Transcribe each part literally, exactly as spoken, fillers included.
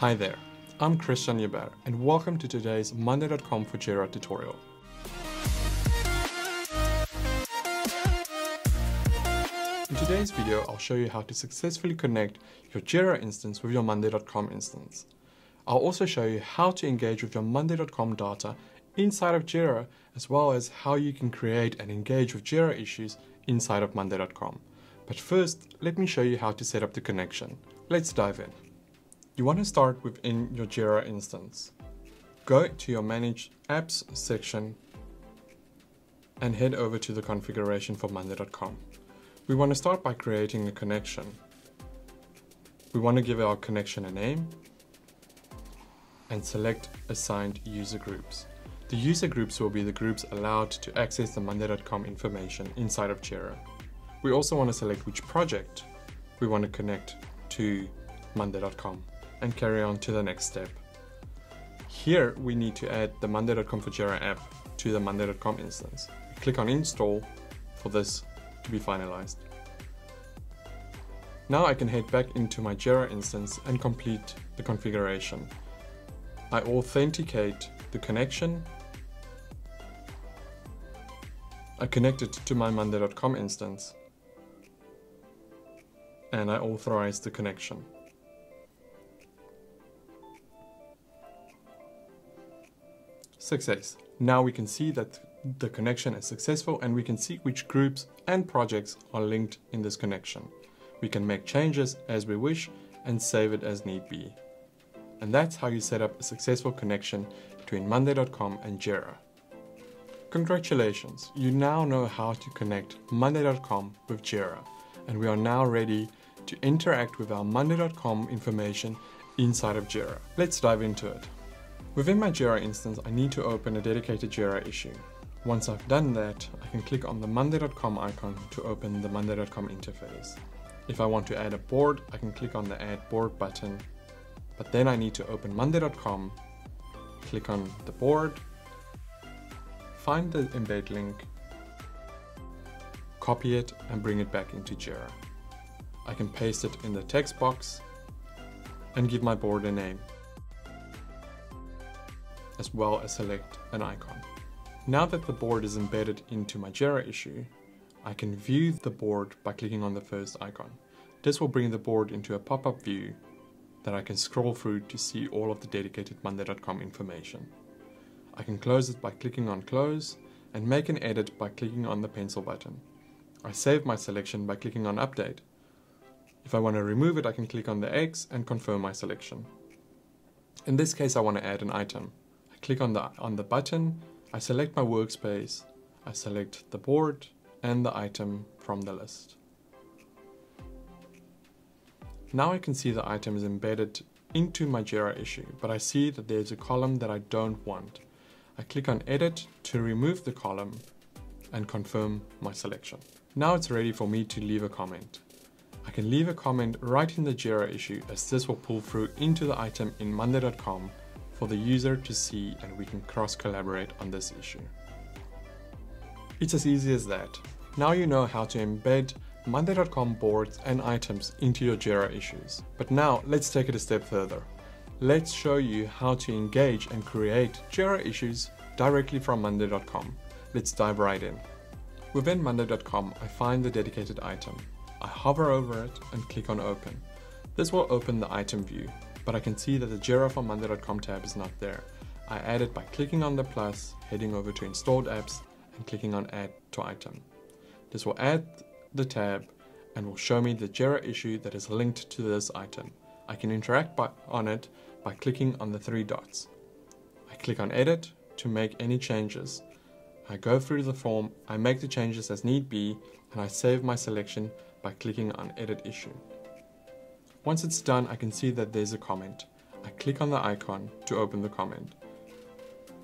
Hi there, I'm Christian Yerber and welcome to today's Monday dot com for Jira tutorial. In today's video, I'll show you how to successfully connect your Jira instance with your Monday dot com instance. I'll also show you how to engage with your Monday dot com data inside of Jira, as well as how you can create and engage with Jira issues inside of Monday dot com. But first, let me show you how to set up the connection. Let's dive in. You want to start within your Jira instance. Go to your Manage Apps section and head over to the configuration for Monday dot com. We want to start by creating a connection. We want to give our connection a name and select Assigned User Groups. The user groups will be the groups allowed to access the Monday dot com information inside of Jira. We also want to select which project we want to connect to Monday dot com. And carry on to the next step. Here we need to add the Monday dot com for Jira app to the Monday dot com instance. Click on install for this to be finalized. Now I can head back into my Jira instance and complete the configuration. I authenticate the connection. I connect it to my Monday dot com instance and I authorize the connection. Success. Now we can see that the connection is successful and we can see which groups and projects are linked in this connection. We can make changes as we wish and save it as need be. And that's how you set up a successful connection between Monday dot com and Jira. Congratulations, you now know how to connect Monday dot com with Jira, and we are now ready to interact with our Monday dot com information inside of Jira. Let's dive into it. Within my Jira instance, I need to open a dedicated Jira issue. Once I've done that, I can click on the Monday dot com icon to open the Monday dot com interface. If I want to add a board, I can click on the Add Board button, but then I need to open Monday dot com, click on the board, find the embed link, copy it and bring it back into Jira. I can paste it in the text box and give my board a name, as well as select an icon. Now that the board is embedded into my Jira issue, I can view the board by clicking on the first icon. This will bring the board into a pop-up view that I can scroll through to see all of the dedicated Monday dot com information. I can close it by clicking on Close and make an edit by clicking on the pencil button. I save my selection by clicking on Update. If I want to remove it, I can click on the X and confirm my selection. In this case, I want to add an item. Click on the, on the button, I select my workspace, I select the board and the item from the list. Now I can see the item is embedded into my Jira issue, but I see that there's a column that I don't want. I click on Edit to remove the column and confirm my selection. Now it's ready for me to leave a comment. I can leave a comment right in the Jira issue, as this will pull through into the item in Monday dot com for the user to see, and we can cross-collaborate on this issue. It's as easy as that. Now you know how to embed Monday dot com boards and items into your Jira issues. But now let's take it a step further. Let's show you how to engage and create Jira issues directly from Monday dot com. Let's dive right in. Within Monday dot com, I find the dedicated item. I hover over it and click on Open. This will open the item view, but I can see that the Jira for Monday dot com tab is not there. I add it by clicking on the plus, heading over to Installed Apps and clicking on Add to Item. This will add the tab and will show me the Jira issue that is linked to this item. I can interact by, on it by clicking on the three dots. I click on Edit to make any changes. I go through the form, I make the changes as need be, and I save my selection by clicking on Edit Issue. Once it's done, I can see that there's a comment. I click on the icon to open the comment.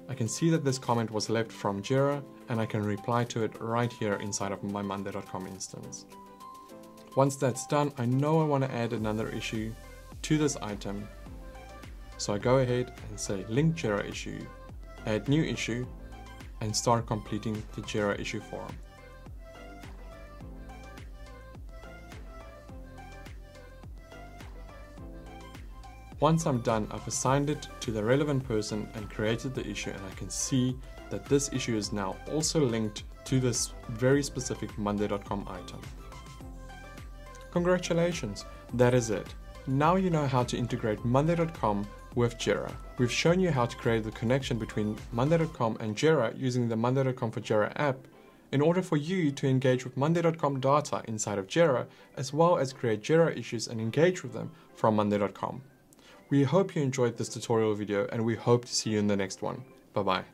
I can see that this comment was left from Jira and I can reply to it right here inside of my Monday dot com instance. Once that's done, I know I want to add another issue to this item. So I go ahead and say link Jira issue, add new issue and start completing the Jira issue form. Once I'm done, I've assigned it to the relevant person and created the issue, and I can see that this issue is now also linked to this very specific Monday dot com item. Congratulations, that is it. Now you know how to integrate Monday dot com with Jira. We've shown you how to create the connection between Monday dot com and Jira using the Monday dot com for Jira app in order for you to engage with Monday dot com data inside of Jira, as well as create Jira issues and engage with them from Monday dot com. We hope you enjoyed this tutorial video, and we hope to see you in the next one. Bye-bye.